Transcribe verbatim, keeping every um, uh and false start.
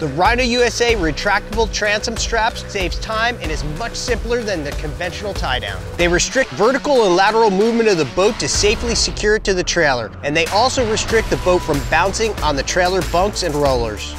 The Rhino U S A retractable transom straps saves time and is much simpler than the conventional tie-down. They restrict vertical and lateral movement of the boat to safely secure it to the trailer, and they also restrict the boat from bouncing on the trailer bunks and rollers.